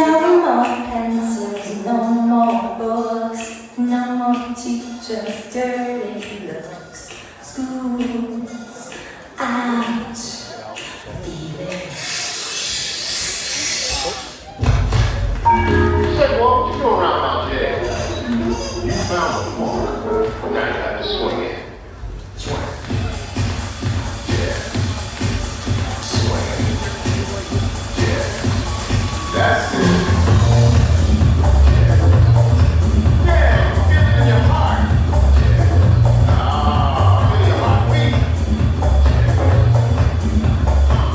Now no more pencils, no more books, no more teachers' dirty looks. School's out. You said, well, what you doing around my jail? You found the floor. Now you have to swing it. That's it. Yeah, get in your heart. Oh, get in your heart, weak.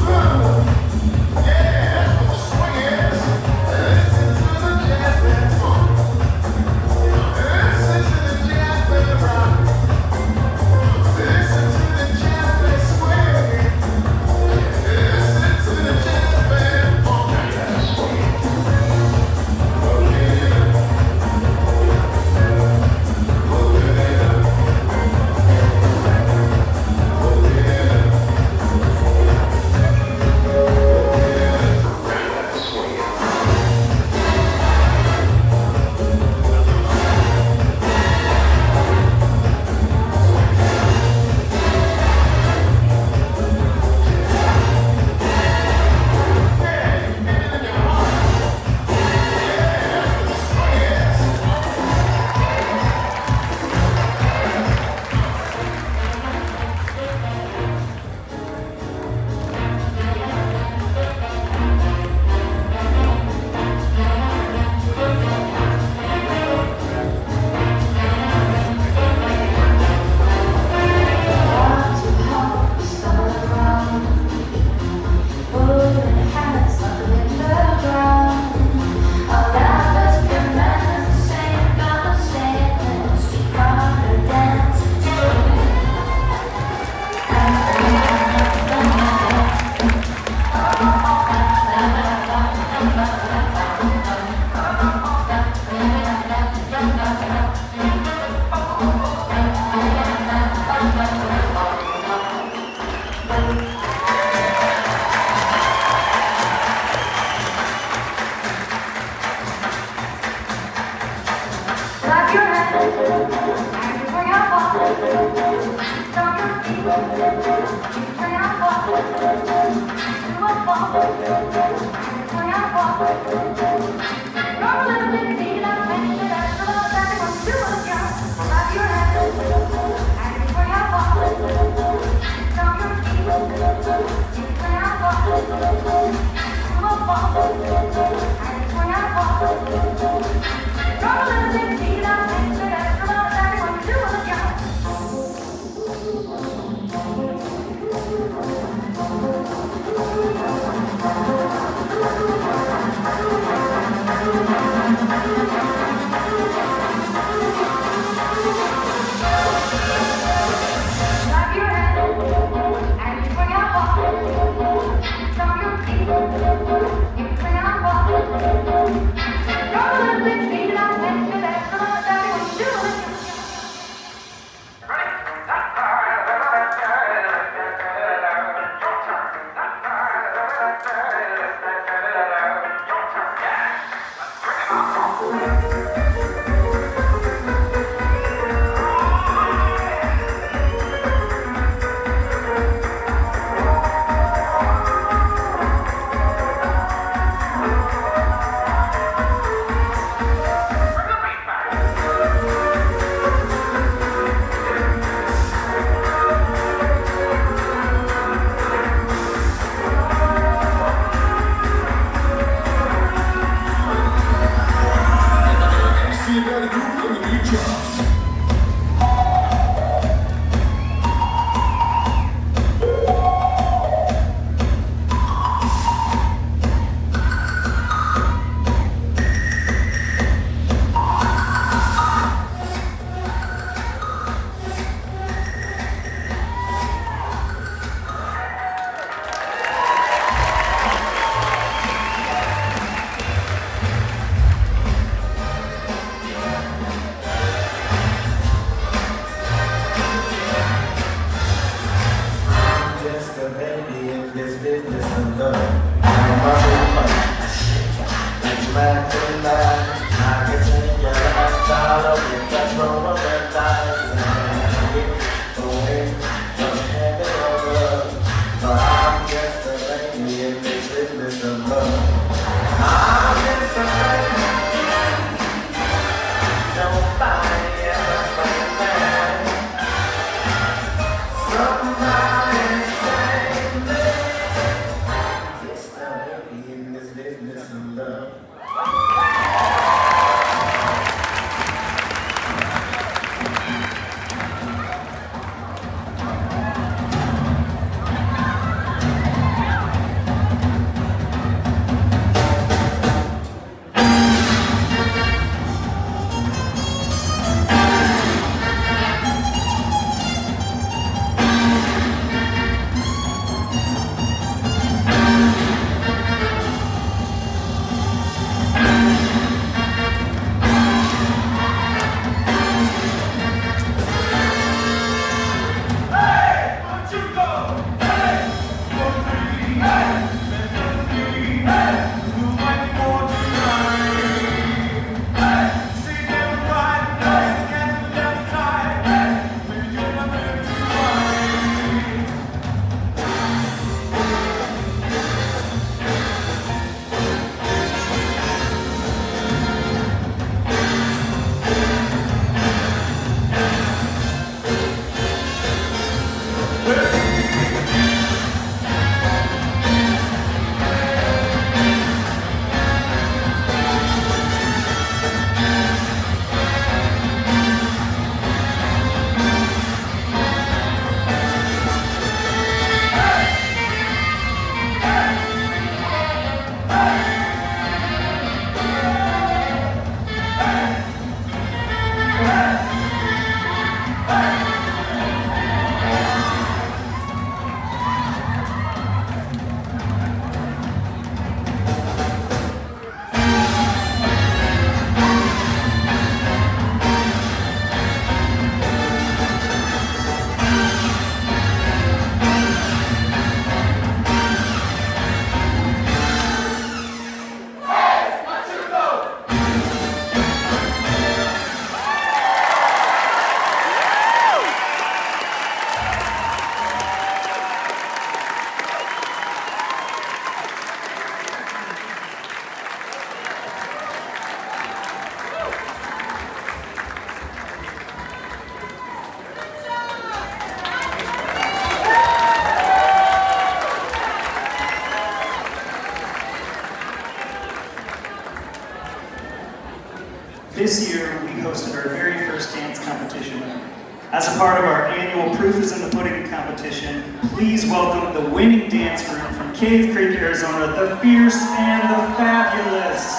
Yeah, that's what the swing is. Listen to the jazz band song. Listen to the jazz band rock. Listen to the jazz band swing. Listen to the jazz band. I This year, we hosted our very first dance competition. As a part of our annual Proof is in the Pudding competition, please welcome the winning dance group from Cave Creek, Arizona, the Fierce and the Fabulous.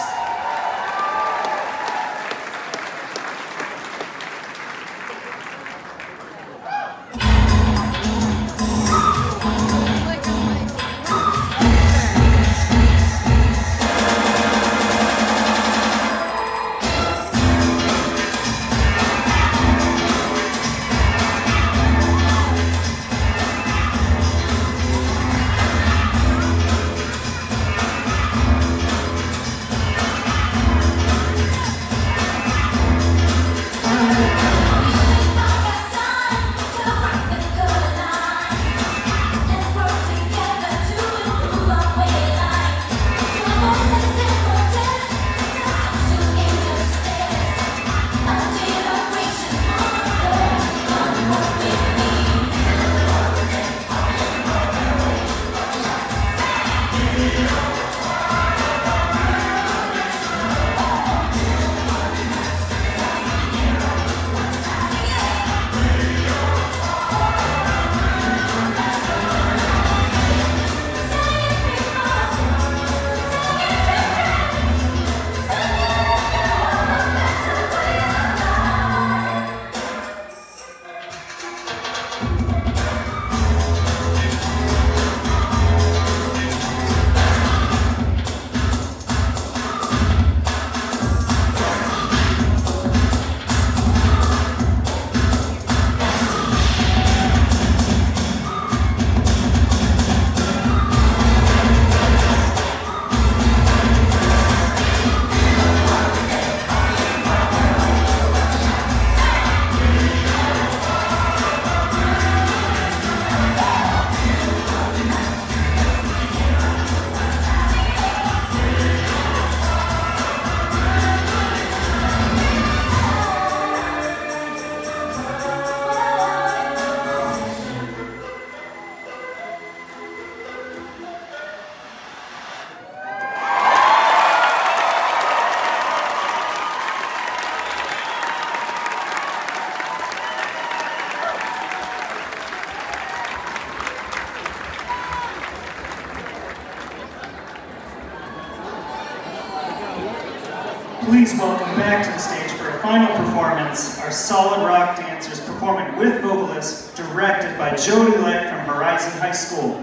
please welcome back to the stage for a final performance, our Solid Rock dancers performing with vocalists, directed by Jodi Light from Horizon High School.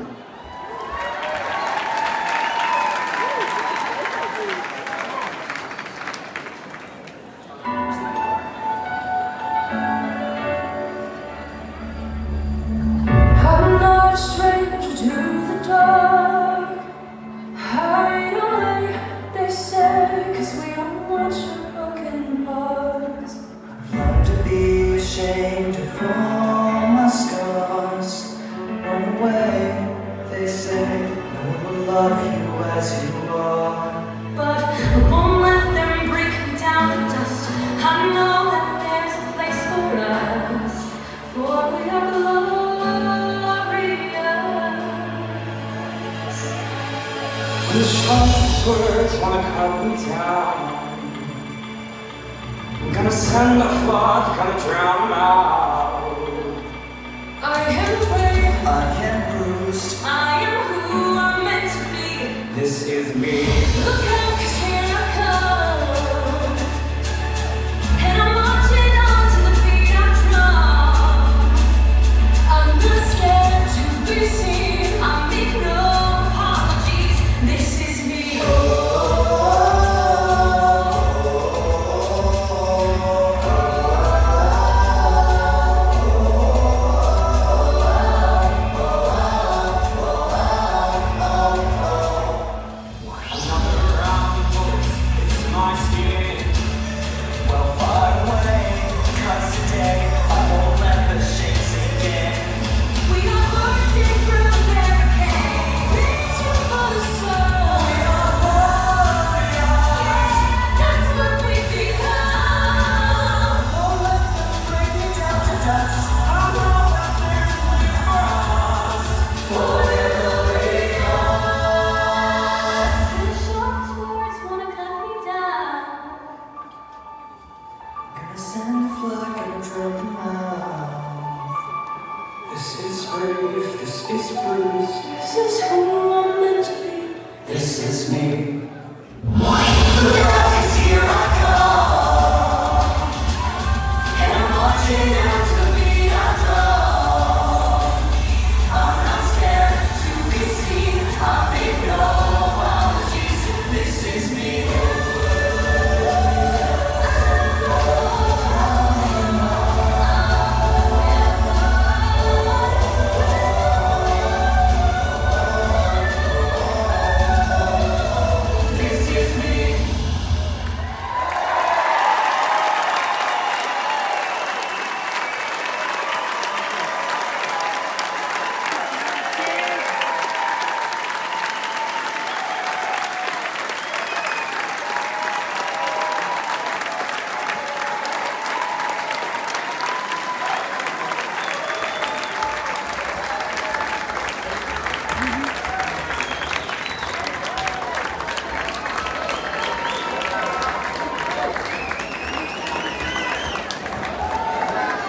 Words wanna cut me down. I'm gonna send a flood, gonna drown out. I am brave, I am bruised, I am who I'm meant to be. This is me. Look out!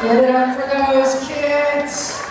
Give it up for those kids.